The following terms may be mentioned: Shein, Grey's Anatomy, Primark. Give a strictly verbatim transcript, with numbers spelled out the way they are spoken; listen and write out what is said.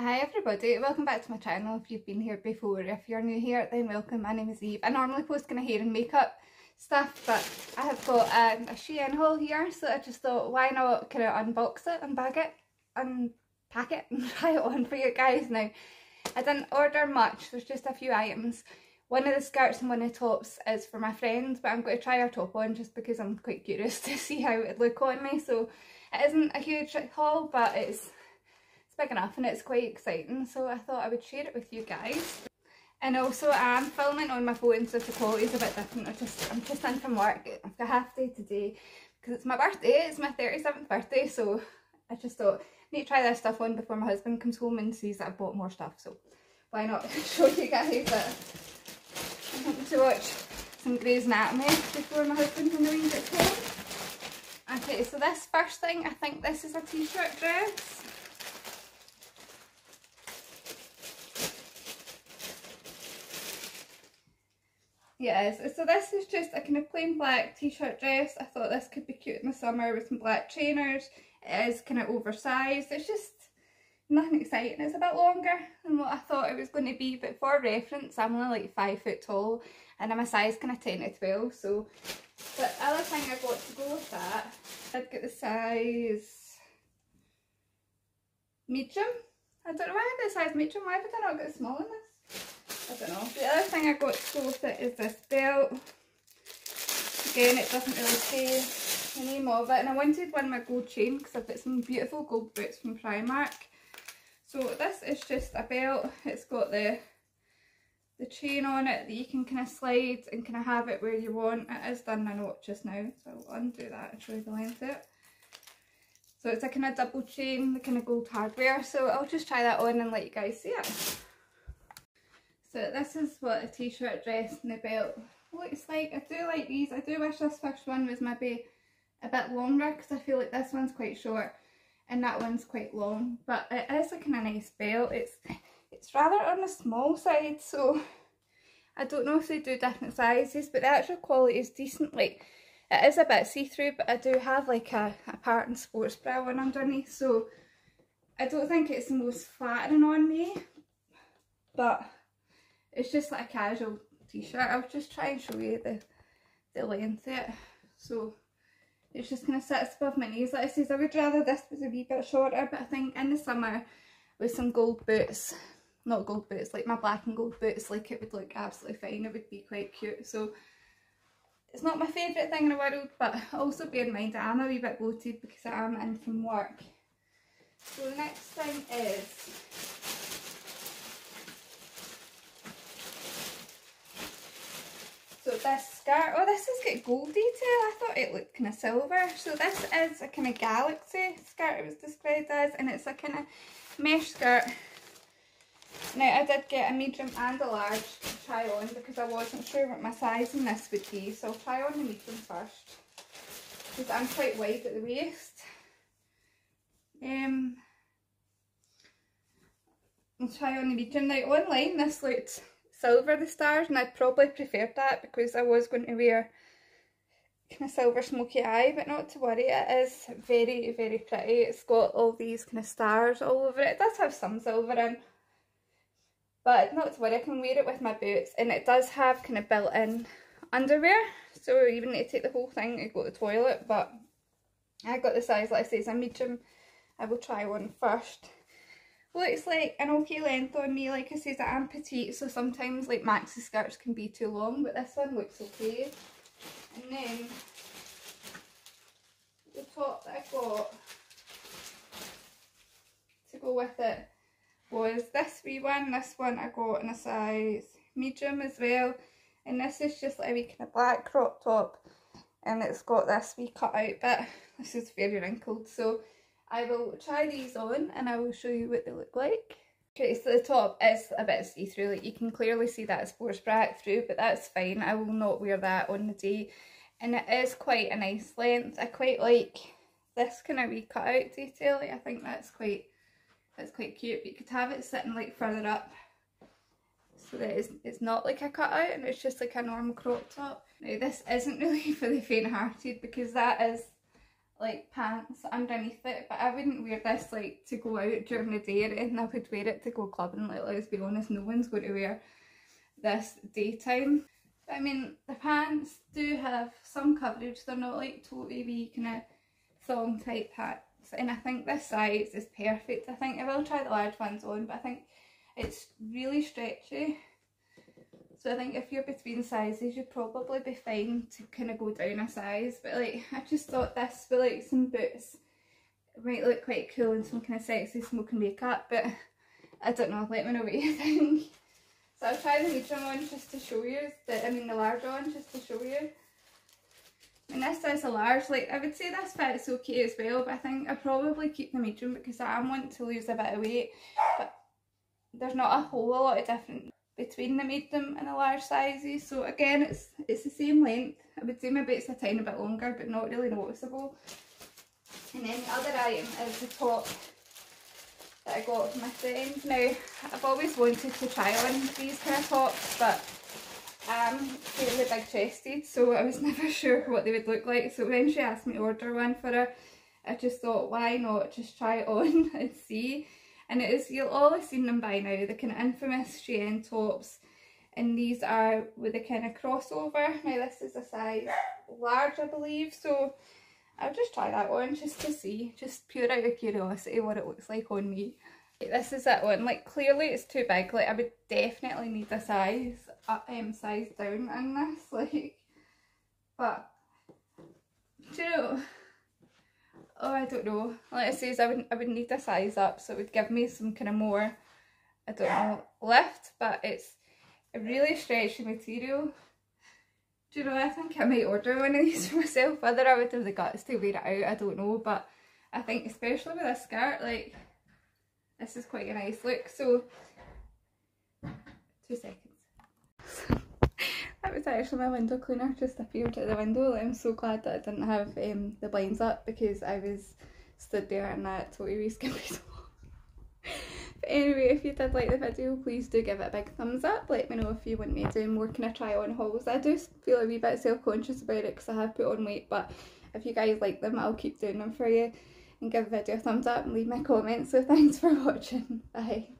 Hi everybody, welcome back to my channel if you've been here before. If you're new here, then welcome. My name is Eve. I normally post kind of hair and makeup stuff, but I have got um, a Shein haul here, so I just thought why not kind of unbox it, unbag it, unpack it and try it on for you guys. Now, I didn't order much, there's just a few items. One of the skirts and one of the tops is for my friend, but I'm going to try her top on just because I'm quite curious to see how it would look on me. So it isn't a huge haul, but it's big enough and it's quite exciting, so I thought I would share it with you guys. And also I'm filming on my phone, so the quality is a bit different. I just, I'm just in from work. I've got half day today because it's my birthday, it's my thirty-seventh birthday, so I just thought I need to try this stuff on before my husband comes home and sees that I've bought more stuff, so why not show you guys that. I'm hoping to watch some Grey's Anatomy before my husband and Louise gets home. Okay, so this first thing, I think this is a t-shirt dress. Yes, so this is just a kind of plain black t-shirt dress. I thought this could be cute in the summer with some black trainers. It is kind of oversized. It's just nothing exciting. It's a bit longer than what I thought it was going to be, but for reference, I'm only like five foot tall and I'm a size kind of ten to twelve, so the other thing I got to go with that, I'd get the size medium. I don't know why I had the size medium. Why did I not get the small in this? I don't know. The other thing I got to go with it is this belt. Again, it doesn't really say the name of it. And I wanted one with gold chain because I've got some beautiful gold boots from Primark. So this is just a belt. It's got the the chain on it that you can kind of slide and kind of have it where you want. It is done my notch just now, so I'll undo that and show you the length of it. So it's a kind of double chain, the kind of gold hardware. So I'll just try that on and let you guys see it. So this is what a t-shirt dress and the belt looks like. I do like these. I do wish this first one was maybe a bit longer because I feel like this one's quite short and that one's quite long. But it is a kind of nice belt. It's it's rather on the small side, so I don't know if they do different sizes, but the actual quality is decent. Like, it is a bit see-through, but I do have like a, a pattern sports bra one underneath, so I don't think it's the most flattering on me, but it's just like a casual t-shirt. I'll just try and show you the, the length of it. So it's just kind of sits above my knees. Like I says, I would rather this was a wee bit shorter, but I think in the summer with some gold boots, not gold boots, like my black and gold boots, like it would look absolutely fine. It would be quite cute. So it's not my favourite thing in the world, but also bear in mind I am a wee bit bloated because I am in from work. So the next thing is So this skirt, oh this has got gold detail, I thought it looked kind of silver. So this is a kind of galaxy skirt it was described as, and it's a kind of mesh skirt. Now I did get a medium and a large to try on because I wasn't sure what my size in this would be, so I'll try on the medium first because I'm quite wide at the waist. Um, I'll try on the medium. Now online this looked silver, the stars, and I'd probably preferred that because I was going to wear kind of silver smoky eye, but not to worry, it is very very pretty. It's got all these kind of stars all over it. It does have some silver in, but not to worry, I can wear it with my boots, and it does have kind of built-in underwear, so you wouldn't need to take the whole thing to go to the toilet. But I got the size, like I say, it's a medium. I will try one first. Looks like an okay length on me. Like I says, I am petite, so sometimes like maxi skirts can be too long, but this one looks okay. And then the top that I got to go with it was this wee one. This one I got in a size medium as well, and this is just like a wee kind of black crop top, and it's got this wee cut out bit. This is very wrinkled, so I will try these on and I will show you what they look like. Okay, so the top is a bit see-through, like you can clearly see that sports bra through, but that's fine. I will not wear that on the day. And it is quite a nice length. I quite like this kind of wee cutout detail. Like, I think that's quite that's quite cute. But you could have it sitting like further up so that it's, it's not like a cutout and it's just like a normal crop top. Now this isn't really for the faint-hearted because that is like pants underneath it, but I wouldn't wear this like to go out during the day or anything. I would wear it to go clubbing. Like, let's be honest, no one's going to wear this daytime. But I mean, the pants do have some coverage. They're not like totally wee kind of thong type hats, and I think this size is perfect. I think I will try the large ones on, but I think it's really stretchy. So I think if you're between sizes, you'd probably be fine to kind of go down a size. But like, I just thought this with like some boots, it might look quite cool and some kind of sexy smoking makeup, but I don't know, let me know what you think. So I'll try the medium one just to show you, the, I mean the larger one just to show you. And this is a large, like I would say this fit's okay as well, but I think I'll probably keep the medium because I am wanting to lose a bit of weight, but there's not a whole lot of difference between the medium and the large sizes. So again, it's it's the same length. I would say maybe it's a tiny bit longer, but not really noticeable. And then the other item is the top that I got from my friend. Now, I've always wanted to try on these kind of tops, but I'm fairly big chested, so I was never sure what they would look like. So when she asked me to order one for her, I just thought, why not just try it on and see. And it is, you'll all have seen them by now, the kind of infamous Shein tops, and these are with a kind of crossover. Now this is a size large, I believe, so I'll just try that one just to see, just pure out of curiosity what it looks like on me. This is that one, like clearly it's too big, like I would definitely need a size up, um, size down in this, like, but, do you know, oh, I don't know. Like I say, I would I would need a size up, so it would give me some kind of more, I don't know, lift. But it's a really stretchy material. Do you know? I think I might order one of these for myself. Whether I would have the guts to wear it out, I don't know. But I think, especially with a skirt, like this is quite a nice look. So, two seconds. That was actually my window cleaner just appeared at the window. I'm so glad that I didn't have um, the blinds up, because I was stood there and that totally skimpy. But anyway, if you did like the video, please do give it a big thumbs up. Let me know if you want me to do more kind of try on hauls. I do feel a wee bit self-conscious about it because I have put on weight, but if you guys like them, I'll keep doing them for you. And give the video a thumbs up and leave my comments. So thanks for watching. Bye.